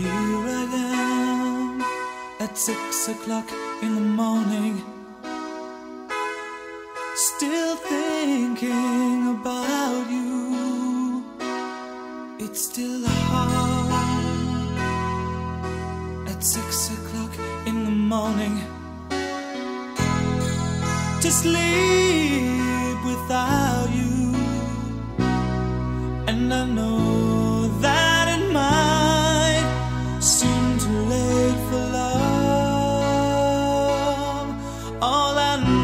Here I am at 6 o'clock in the morning, still thinking about you. It's still hard at 6 o'clock in the morning to sleep without you, and I know that all I know.